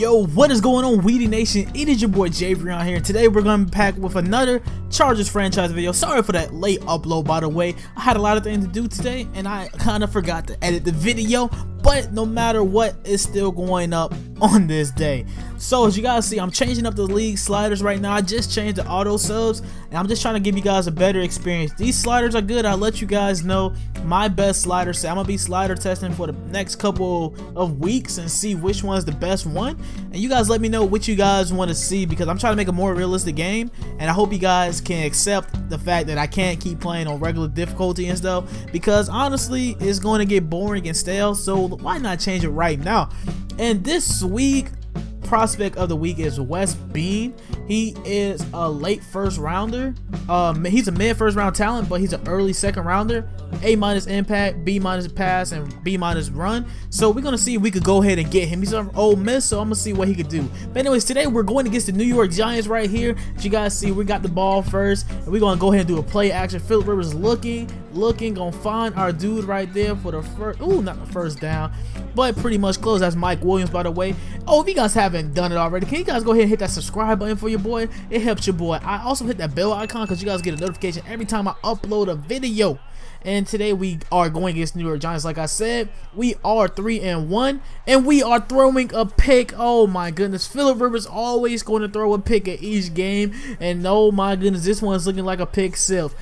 Yo, what is going on, Weedy Nation? It is your boy Javrien here, and today we're going to be back with another Chargers franchise video. Sorry for that late upload, by the way. I had a lot of things to do today, and I kind of forgot to edit the video, but no matter what, it's still going up on this day. So as you guys see, I'm changing up the league sliders right now. I just changed the auto subs, and I'm just trying to give you guys a better experience. These sliders are good. I'll let you guys know my best slider set. I'm gonna be slider testing for the next couple of weeks and see which one's the best one, and you guys let me know what you guys want to see, because I'm trying to make a more realistic game, and I hope you guys can accept the fact that I can't keep playing on regular difficulty and stuff, because honestly it's going to get boring and stale. So why not change it right now? And this week prospect of the week is Wes Bean. He is a late first rounder. He's a mid first round talent, but he's an early second rounder. A- impact, B- pass, and B- run. So we're gonna see if we could go ahead and get him. He's from Ole Miss, so I'm gonna see what he could do. But anyways, today we're going against the New York Giants right here. As you guys see, we got the ball first, and we're gonna go ahead and do a play action. Philip Rivers looking, gonna find our dude right there for the first. Ooh, not the first down, but pretty much close. That's Mike Williams, by the way. Oh, if you guys haven't done it already, can you guys go ahead and hit that subscribe button for your boy? It helps your boy. I also hit that bell icon because you guys get a notification every time I upload a video. And today we are going against New York Giants. Like I said, we are 3-1, and we are throwing a pick. Oh my goodness, Philip Rivers always going to throw a pick at each game, and oh my goodness, this one's looking like a pick sylph.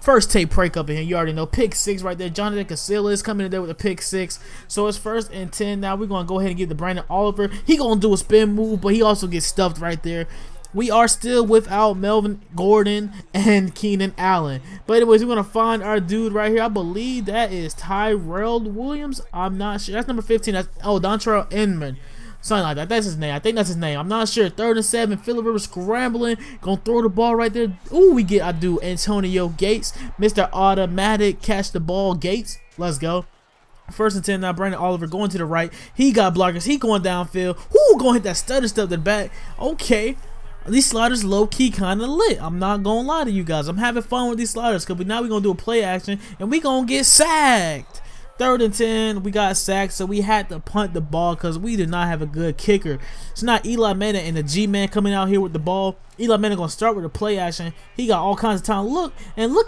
First tape break up in here. You already know. Pick six right there. Jonathan Casilla is coming in there with a pick six. So it's 1st and 10 now. We're going to go ahead and get the Brandon Oliver. He going to do a spin move, but he also gets stuffed right there. We are still without Melvin Gordon and Keenan Allen. But anyways, we're going to find our dude right here. I believe that is Tyrell Williams. I'm not sure. That's number 15. That's, oh, Dontrell Inman. Something like that. That's his name. I think that's his name. I'm not sure. 3rd and 7. Philip Rivers scrambling. Gonna throw the ball right there. Ooh, we get our dude Antonio Gates. Mr. Automatic catch the ball Gates. Let's go. 1st and 10 now. Brandon Oliver going to the right. He got blockers. He going downfield. Ooh, gonna hit that stutter step to the back. Okay. These sliders low-key kind of lit. I'm not going to lie to you guys. I'm having fun with these sliders, because now we're going to do a play action, and we're going to get sacked. 3rd and 10, we got sacked, so we had to punt the ball because we did not have a good kicker. It's not Eli Manning and the G-Men coming out here with the ball. Eli Manning gonna start with a play action. He got all kinds of time. Look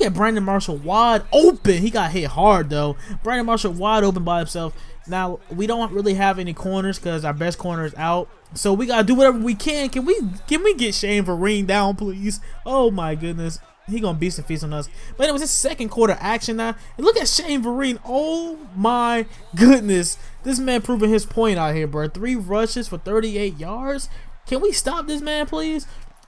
at Brandon Marshall wide open. He got hit hard though. Brandon Marshall wide open by himself. Now we don't really have any corners because our best corner is out. So we gotta do whatever we can. Can we get Shane Vereen down, please? Oh my goodness. He gonna beast and feast on us. But it was his 2nd quarter action now, and look at Shane Vereen. Oh my goodness, this man proving his point out here, bro. 3 rushes for 38 yards. Can we stop this man, please?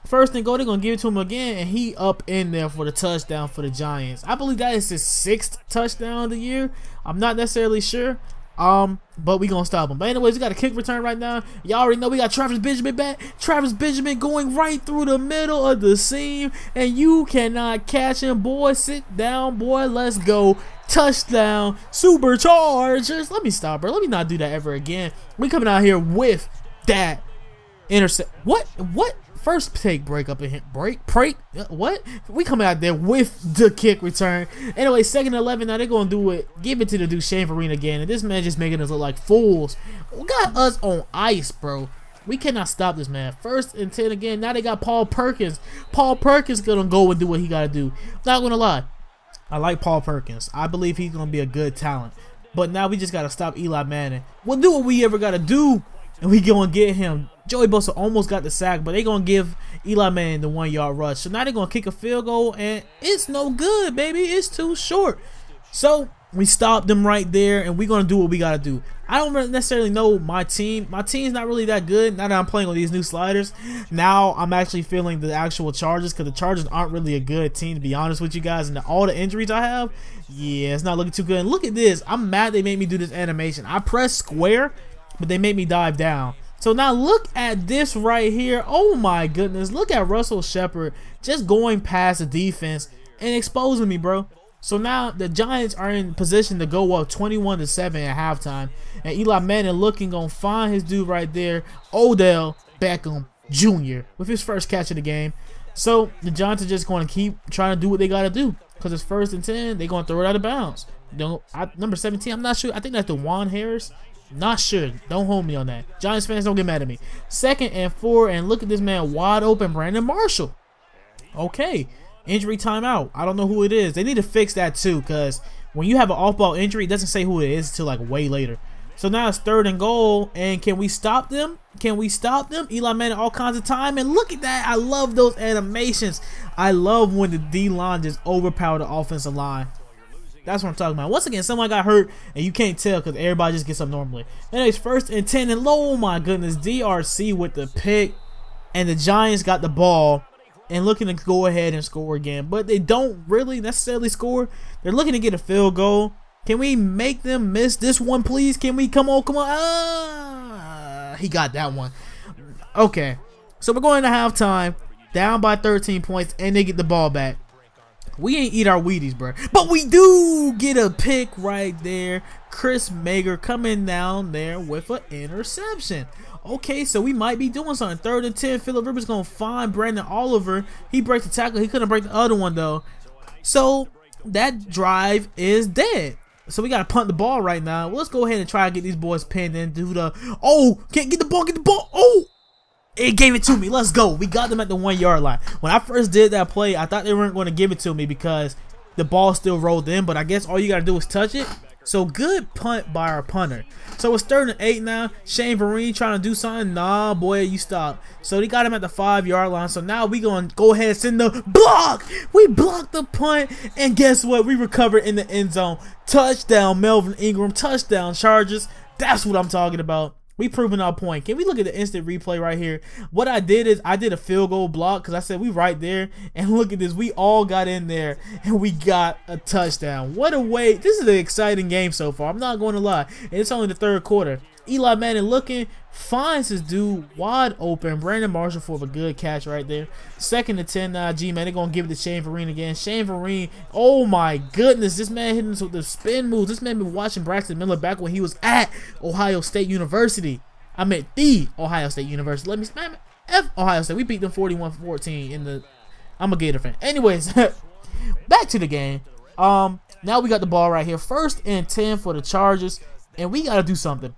1st and goal, they're gonna give it to him again, and he up in there for the touchdown for the Giants. I believe that is his 6th touchdown of the year. I'm not necessarily sure, but we gonna stop him. But anyways, we got a kick return right now. Y'all already know we got Travis Benjamin back. Travis Benjamin going right through the middle of the seam, and you cannot catch him, boy. Sit down, boy. Let's go. Touchdown, Superchargers. Let me stop, bro. Let me not do that ever again. We coming out here with that intercept. What? 1st take break up in here. Break? What? We coming out there with the kick return. Anyway, 2nd and 11. Now they're going to do it. Give it to the dude Shane Vereen again. And this man just making us look like fools. We got us on ice, bro. We cannot stop this man. 1st and 10 again. Now they got Paul Perkins. Paul Perkins going to go and do what he got to do. Not going to lie, I like Paul Perkins. I believe he's going to be a good talent. But now we just got to stop Eli Manning. We'll do what we ever got to do, and we going to get him. Joey Bosa almost got the sack, but they're going to give Eli Manning the 1-yard rush. So now they're going to kick a field goal, and it's no good, baby. It's too short. So we stopped them right there, and we're going to do what we got to do. I don't necessarily know my team. My team's not really that good now that I'm playing on these new sliders. Now I'm actually feeling the actual Chargers, because the Chargers aren't really a good team, to be honest with you guys. And all the injuries I have, yeah, it's not looking too good. And look at this. I'm mad they made me do this animation. I pressed square, but they made me dive down. So now look at this right here. Oh my goodness. Look at Russell Shepherd just going past the defense and exposing me, bro. So now the Giants are in position to go up 21-7 at halftime. And Eli Manning looking, gonna find his dude right there, Odell Beckham Jr., with his 1st catch of the game. So the Giants are just gonna keep trying to do what they gotta do, because it's 1st and 10. They're gonna throw it out of bounds. Number 17, I'm not sure. I think that's DeJuan Harris. Not sure. Don't hold me on that. Giants fans, don't get mad at me. 2nd and 4, and look at this man wide open, Brandon Marshall. Okay, injury timeout. I don't know who it is. They need to fix that too, because when you have an off-ball injury, it doesn't say who it is until like way later. So now it's 3rd and goal, and can we stop them? Can we stop them? Eli Manning all kinds of time, and look at that. I love those animations. I love when the D-line just overpowered the offensive line. That's what I'm talking about. Once again, someone got hurt, and you can't tell because everybody just gets up normally. Then it's 1st and 10, and oh my goodness, DRC with the pick, and the Giants got the ball and looking to go ahead and score again. But they don't really necessarily score. They're looking to get a field goal. Can we make them miss this one, please? Can we? Come on, come on. Ah, he got that one. Okay, so we're going to halftime, down by 13 points, and they get the ball back. We ain't eat our Wheaties, bro. But we do get a pick right there. Chris Mager coming down there with an interception. Okay, so we might be doing something. 3rd and 10. Philip Rivers going to find Brandon Oliver. He breaks the tackle. He couldn't break the other one, though. So that drive is dead. So we got to punt the ball right now. Well, let's go ahead and try to get these boys pinned in. Do the, oh, can't get the ball, get the ball. Oh, it gave it to me. Let's go. We got them at the 1-yard line. When I first did that play, I thought they weren't going to give it to me because the ball still rolled in. But I guess all you got to do is touch it. So good punt by our punter. So it's 3rd and 8 now. Shane Vereen trying to do something. Nah, boy, you stop. So they got him at the 5-yard line. So now we going to go ahead and send the block. We blocked the punt. And guess what? We recovered in the end zone. Touchdown, Melvin Ingram. Touchdown, Chargers. That's what I'm talking about. We proven our point. Can we look at the instant replay right here? What I did is I did a field goal block because I said we right there. And look at this. We all got in there and we got a touchdown. What a way. This is an exciting game so far. I'm not going to lie. And it's only the 3rd quarter. Eli Manning looking, finds his dude wide open. Brandon Marshall for a good catch right there. 2nd and 10 now. G-Men, they're going to give it to Shane Vereen again. Shane Vereen, oh my goodness. This man hitting us with the spin moves. This man been watching Braxton Miller back when he was at Ohio State University. I meant the Ohio State University. Let me spam it. F Ohio State. We beat them 41-14 in the... I'm a Gator fan. Anyways, back to the game. Now we got the ball right here. 1st and 10 for the Chargers. And we got to do something.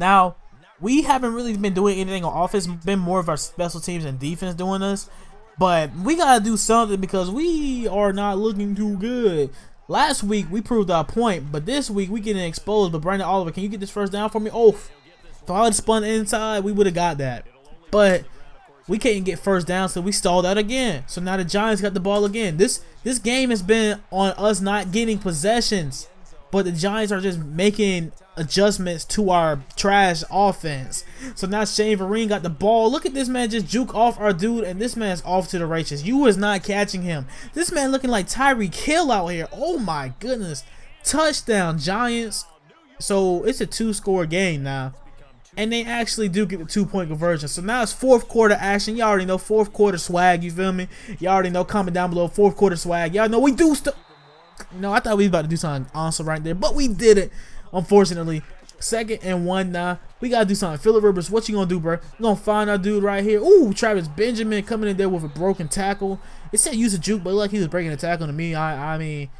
Now, we haven't really been doing anything on offense. Been more of our special teams and defense doing this. But we got to do something because we are not looking too good. Last week, we proved our point. But this week, we getting exposed. But Brandon Oliver, can you get this 1st down for me? Oh, if I had spun inside, we would have got that. But we can't get 1st down, so we stalled out again. So now the Giants got the ball again. This game has been on us not getting possessions. But the Giants are just making adjustments to our trash offense. So now Shane Vereen got the ball. Look at this man just juke off our dude, and this man's off to the races. You is not catching him. This man looking like Tyree Kill out here. Oh my goodness. Touchdown, Giants. So it's a 2-score game now. And they actually do get the 2-point conversion. So now it's 4th quarter action. Y'all already know 4th quarter swag. You feel me? Y'all already know. Comment down below 4th quarter swag. Y'all know we do stuff. No, I thought we was about to do something awesome right there, but we did it, unfortunately. 2nd and 1 now. We got to do something. Philip Rivers, what you going to do, bro? We're going to find our dude right here. Ooh, Travis Benjamin coming in there with a broken tackle. It said use a juke, but like he was breaking a tackle to me. I mean,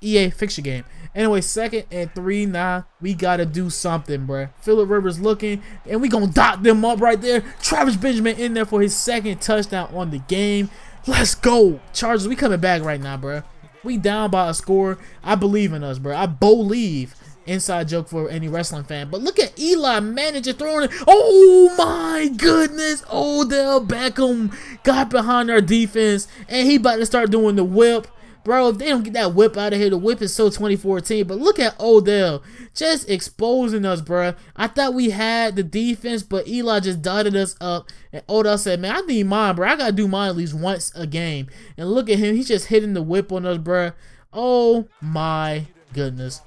EA, fix your game. Anyway, 2nd and 3 now. We got to do something, bro. Philip Rivers looking, and we going to dot them up right there. Travis Benjamin in there for his 2nd touchdown on the game. Let's go. Chargers, we coming back right now, bro. We down by a score. I believe in us, bro. I believe. Inside joke for any wrestling fan. But look at Eli Manning just throwing it. Oh, my goodness. Odell Beckham got behind our defense. And he about to start doing the whip. Bro, if they don't get that whip out of here, the whip is so 2014. But look at Odell just exposing us, bro. I thought we had the defense, but Eli just dotted us up. And Odell said, man, I need mine, bro. I got to do mine at least once a game. And look at him. He's just hitting the whip on us, bro. Oh, my goodness.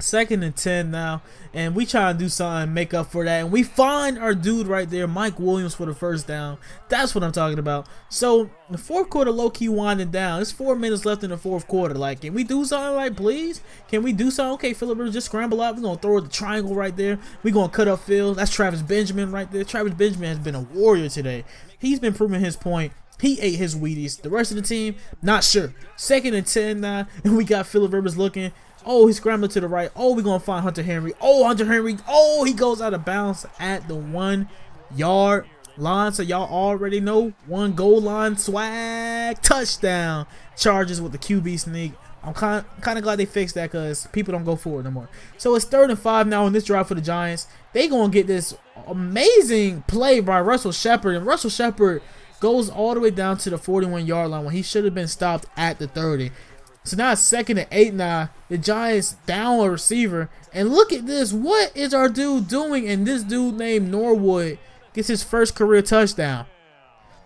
2nd and 10 now, and we trying to do something, make up for that, and we find our dude right there, Mike Williams, for the 1st down. That's what I'm talking about. So the 4th quarter low-key winding down. It's 4 minutes left in the 4th quarter. Like, can we do something? Like, please, can we do something? Okay, Philip Rivers, just scramble out. We're gonna throw the triangle right there. We're gonna cut up field. That's Travis Benjamin right there. Travis Benjamin has been a warrior today. He's been proving his point. He ate his Wheaties. The rest of the team, not sure. 2nd and 10 now, and we got Philip Rivers looking. Oh, he scrambled to the right. Oh, we're going to find Hunter Henry. Oh, Hunter Henry. Oh, he goes out of bounds at the 1 yard line. So y'all already know, one goal line swag, touchdown. Chargers with the QB sneak. I'm kind of glad they fixed that because people don't go forward no more. So it's 3rd and 5 now on this drive for the Giants. They going to get this amazing play by Russell Shepherd. And Russell Shepherd goes all the way down to the 41-yard line when he should have been stopped at the 30. So now it's 2nd and 8 now. The Giants down a receiver. And look at this. What is our dude doing? And this dude named Norwood gets his first career touchdown.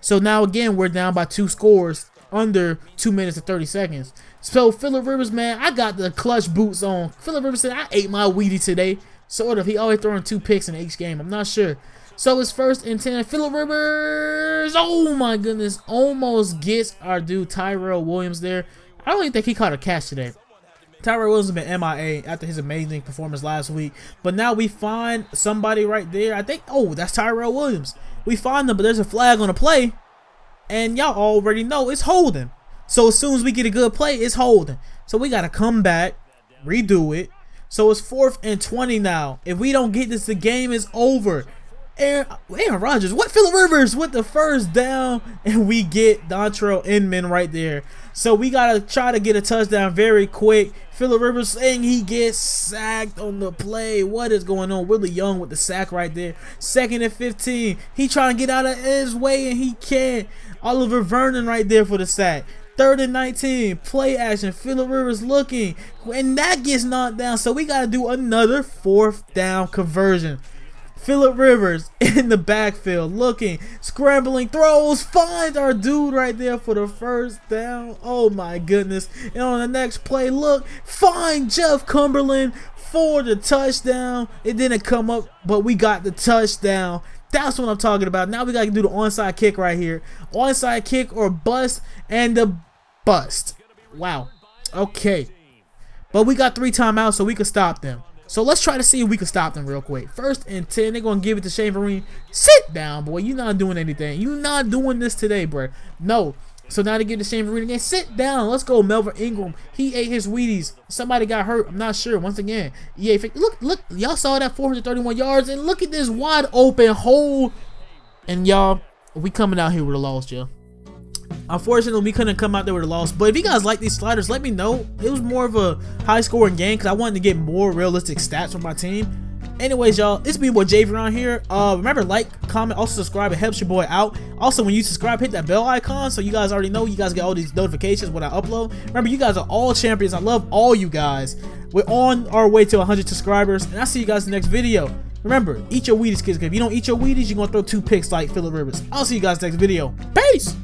So now again, we're down by 2 scores. Under 2 minutes and 30 seconds. So Philip Rivers, man, I got the clutch boots on. Philip Rivers said, I ate my Wheaties today. Sort of. He always throwing 2 picks in each game. I'm not sure. So it's 1st and 10. Philip Rivers, oh my goodness, almost gets our dude Tyrell Williams there. I don't even think he caught a catch today. Tyrell Williams has been MIA after his amazing performance last week. But now we find somebody right there. I think, oh, that's Tyrell Williams. We find him, but there's a flag on the play. And y'all already know it's holding. So as soon as we get a good play, it's holding. So we got to come back, redo it. So it's 4th and 20 now. If we don't get this, the game is over. Aaron Rodgers, what, Philip Rivers with the 1st down. And we get Dontrell Inman right there. So we got to try to get a touchdown very quick. Philip Rivers saying he gets sacked on the play. What is going on? Willie Young with the sack right there. 2nd and 15. He trying to get out of his way and he can't. Oliver Vernon right there for the sack. 3rd and 19. Play action. Philip Rivers looking. And that gets knocked down. So we got to do another 4th down conversion. Philip Rivers in the backfield looking, scrambling, throws, finds our dude right there for the 1st down. Oh my goodness. And on the next play, look, find Jeff Cumberland for the touchdown. It didn't come up, but we got the touchdown. That's what I'm talking about. Now we got to do the onside kick right here. Onside kick or bust, and the bust. Wow. Okay. But we got 3 timeouts, so we can stop them. So let's try to see if we can stop them real quick. 1st and 10. They're going to give it to Shane Vereen. Sit down, boy. You're not doing anything. You're not doing this today, bro. No. So now they give it to Shane Vereen again. Sit down. Let's go, Melvin Ingram. He ate his Wheaties. Somebody got hurt. I'm not sure. Once again. EA. Look. Y'all saw that 431 yards. And look at this wide open hole. And y'all, we coming out here with a loss, y'all. Unfortunately, we couldn't come out there with a loss. But if you guys like these sliders, let me know. It was more of a high-scoring game because I wanted to get more realistic stats from my team. Anyways, y'all, it's me, boy Javrien here. Remember, like, comment, also subscribe. It helps your boy out. Also, when you subscribe, hit that bell icon so you guys already know. You guys get all these notifications when I upload. Remember, you guys are all champions. I love all you guys. We're on our way to 100 subscribers, and I'll see you guys in the next video. Remember, eat your Wheaties, kids. If you don't eat your Wheaties, you're going to throw 2 picks like Philip Rivers. I'll see you guys next video. Peace!